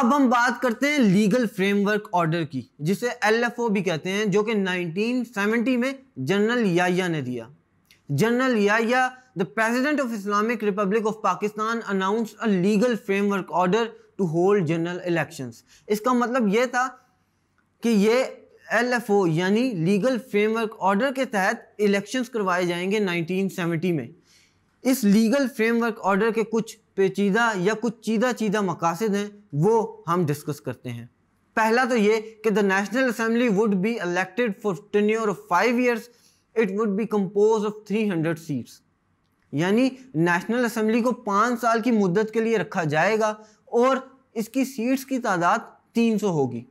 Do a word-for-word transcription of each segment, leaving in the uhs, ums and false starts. अब हम बात करते हैं लीगल फ्रेमवर्क ऑर्डर की, जिसे एल एफ ओ भी कहते हैं, जो कि नाइनटीन सेवेंटी में जनरल याया ने दिया। General Yahya, the president of Islamic Republic of Pakistan, announce a legal framework order to hold general elections. इसका मतलब ये था कि ये एल एफ ओ यानी लीगल फ्रेमवर्क ऑर्डर के तहत इलेक्शंस करवाए जाएंगे नाइनटीन सेवेंटी में। इस लीगल फ्रेमवर्क ऑर्डर के कुछ पेचीदा या कुछ चीदा चीदा मकासद हैं, वो हम डिस्कस करते हैं। पहला तो ये कि the national assembly would be elected for tenure of five years, it would be compose of three hundred seats. यानी नेशनल असम्बली को पाँच साल की मुद्दत के लिए रखा जाएगा और इसकी सीट्स की तादाद तीन सौ होगी।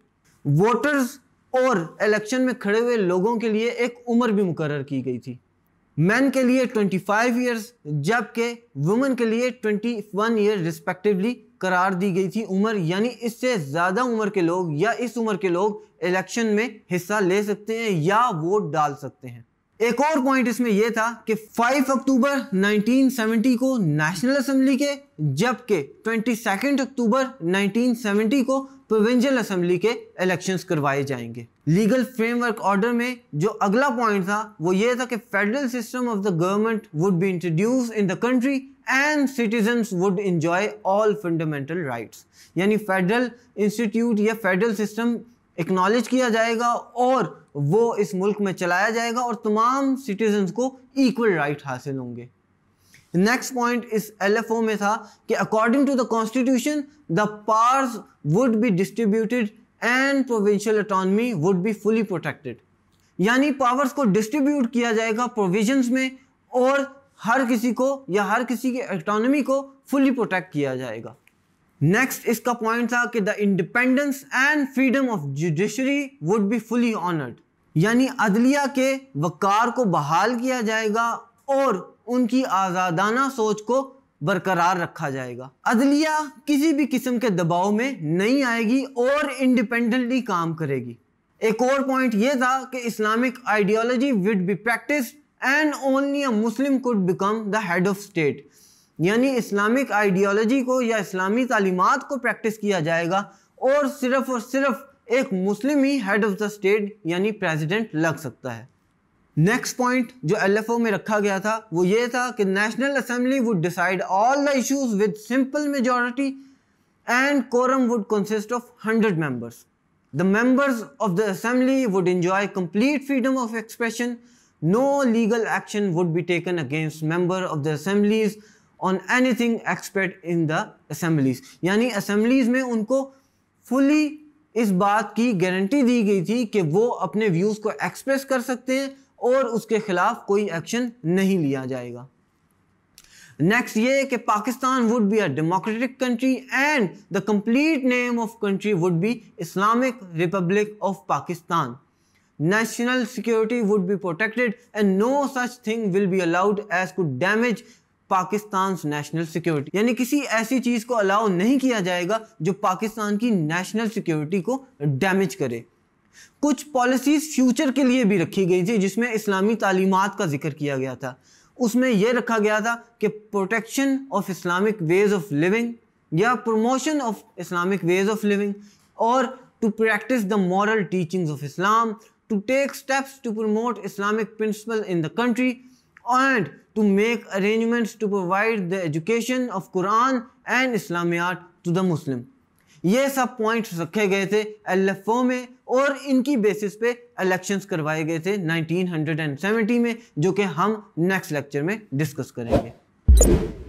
वोटर्स और इलेक्शन में खड़े हुए लोगों के लिए एक उम्र भी मुकर्रर की गई थी। मैन के लिए पच्चीस ईयर्स जबकि वुमेन के लिए इक्कीस ईयर रिस्पेक्टिवली करार दी गई थी उम्र, यानी इससे ज़्यादा उम्र के लोग या इस उम्र के लोग इलेक्शन में हिस्सा ले सकते हैं या वोट डाल सकते हैं। एक और पॉइंट इसमें यह था कि पाँच अक्टूबर नाइनटीन सेवेंटी को नेशनल असम्बली के जबकि बाईस अक्टूबर नाइनटीन सेवेंटी को प्रोविंशियल असम्बली के इलेक्शंस करवाए जाएंगे। लीगल फ्रेमवर्क ऑर्डर में जो अगला पॉइंट था वो ये था कि federal system of the government would be introduce in the country and citizens would enjoy all fundamental rights. यानी फेडरल इंस्टीट्यूट या फेडरल सिस्टम एक्नॉलेज किया जाएगा और वो इस मुल्क में चलाया जाएगा और तमाम सिटीजन्स को इक्वल राइट हासिल होंगे। नेक्स्ट पॉइंट इस एल एफ ओ में था कि according to the constitution the powers would be distributed and provincial autonomy would be fully protected. यानी पावर्स को डिस्ट्रीब्यूट किया जाएगा प्रोविजंस में और हर किसी को या हर किसी की ऑटोनमी को फुली प्रोटेक्ट किया जाएगा। नेक्स्ट इसका पॉइंट था कि the independence and freedom of judiciary would be fully honoured. यानी अदलिया के वकार को बहाल किया जाएगा और उनकी आज़ादाना सोच को बरकरार रखा जाएगा। अदलिया किसी भी किस्म के दबाव में नहीं आएगी और इंडिपेंडेंटली काम करेगी। एक और पॉइंट ये था कि Islamic ideology would be practised and only a Muslim could become the head of state. यानी इस्लामिक आइडियोलॉजी को या इस्लामी तालीमात को प्रैक्टिस किया जाएगा और सिर्फ और सिर्फ एक मुस्लिम ही हेड ऑफ द स्टेट यानी प्रेसिडेंट लग सकता है। नेक्स्ट पॉइंट जो एल एफ ओ में रखा गया था वो ये था कि national assembly would decide all the issues with simple majority and quorum would consist of hundred members. The members of the assembly would enjoy complete freedom of expression, no legal action would be taken against member of the assemblies on anything expect in the assemblies. यानी assemblies में उनको fully इस बात की guarantee दी गई थी कि वो अपने व्यूज़ को एक्सप्रेस कर सकते हैं और उसके खिलाफ कोई एक्शन नहीं लिया जाएगा। नेक्स्ट ये कि Pakistan would be a democratic country and the complete name of country would be Islamic Republic of Pakistan. National security would be protected and no such thing will be allowed as could damage Pakistan national security. यानी किसी ऐसी चीज़ को allow नहीं किया जाएगा जो पाकिस्तान की national security को डैमेज करे। कुछ पॉलिसीज़ फ्यूचर के लिए भी रखी गई थी जिसमें इस्लामी तालीमात का जिक्र किया गया था। उसमें यह रखा गया था कि protection of Islamic ways of living या promotion of Islamic ways of living और to practise the moral teachings of Islam, to take steps to promote Islamic principle in the country and to make arrangements to provide the education of Quran and इस्लामियात to the Muslim. ये सब points रखे गए थे L F O में और इनकी basis पे elections करवाए गए थे नाइनटीन सेवेंटी में, जो कि हम नेक्स्ट लेक्चर में डिस्कस करेंगे।